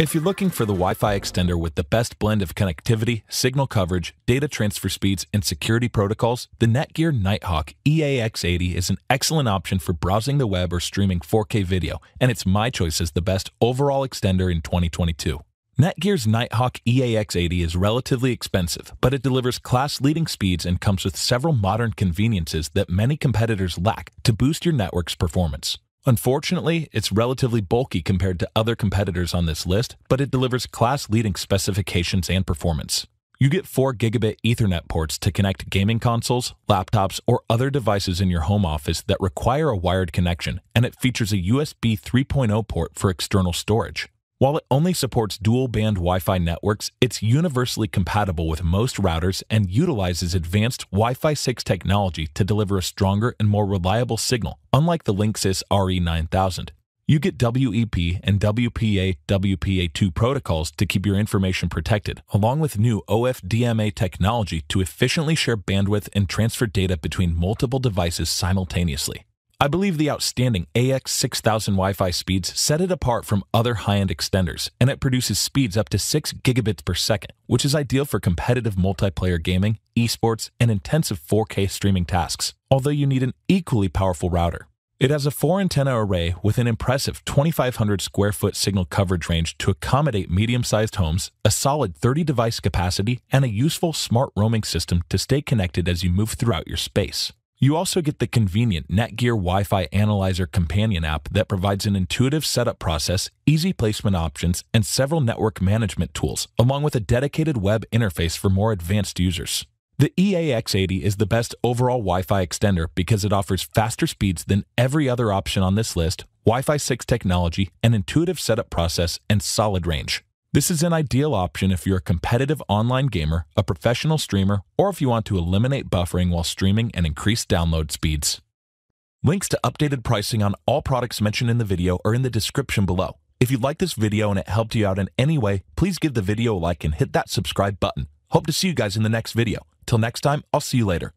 If you're looking for the Wi-Fi extender with the best blend of connectivity, signal coverage, data transfer speeds, and security protocols, the Netgear Nighthawk EAX80 is an excellent option for browsing the web or streaming 4K video, and it's my choice as the best overall extender in 2022. Netgear's Nighthawk EAX80 is relatively expensive, but it delivers class-leading speeds and comes with several modern conveniences that many competitors lack to boost your network's performance. Unfortunately, it's relatively bulky compared to other competitors on this list, but it delivers class-leading specifications and performance. You get 4 gigabit Ethernet ports to connect gaming consoles, laptops, or other devices in your home office that require a wired connection, and it features a USB 3.0 port for external storage. While it only supports dual-band Wi-Fi networks, it's universally compatible with most routers and utilizes advanced Wi-Fi 6 technology to deliver a stronger and more reliable signal, unlike the Linksys RE9000. You get WEP and WPA/WPA2 protocols to keep your information protected, along with new OFDMA technology to efficiently share bandwidth and transfer data between multiple devices simultaneously. I believe the outstanding AX6000 Wi-Fi speeds set it apart from other high-end extenders, and it produces speeds up to 6 gigabits per second, which is ideal for competitive multiplayer gaming, esports, and intensive 4K streaming tasks, although you need an equally powerful router. It has a 4-antenna array with an impressive 2,500 square foot signal coverage range to accommodate medium-sized homes, a solid 30 device capacity, and a useful smart roaming system to stay connected as you move throughout your space. You also get the convenient Netgear Wi-Fi Analyzer companion app that provides an intuitive setup process, easy placement options, and several network management tools, along with a dedicated web interface for more advanced users. The EAX80 is the best overall Wi-Fi extender because it offers faster speeds than every other option on this list, Wi-Fi 6 technology, an intuitive setup process, and solid range. This is an ideal option if you're a competitive online gamer, a professional streamer, or if you want to eliminate buffering while streaming and increase download speeds. Links to updated pricing on all products mentioned in the video are in the description below. If you like this video and it helped you out in any way, please give the video a like and hit that subscribe button. Hope to see you guys in the next video. Till next time, I'll see you later.